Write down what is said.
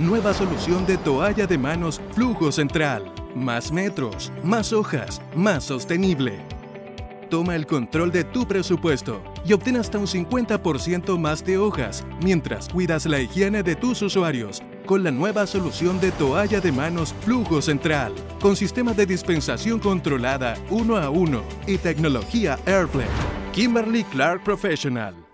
Nueva solución de toalla de manos Flujo Central. Más metros, más hojas, más sostenible. Toma el control de tu presupuesto y obtén hasta un 50% más de hojas mientras cuidas la higiene de tus usuarios con la nueva solución de toalla de manos Flujo Central, con sistema de dispensación controlada 1 a 1 y tecnología AirFlex. Kimberly-Clark Professional.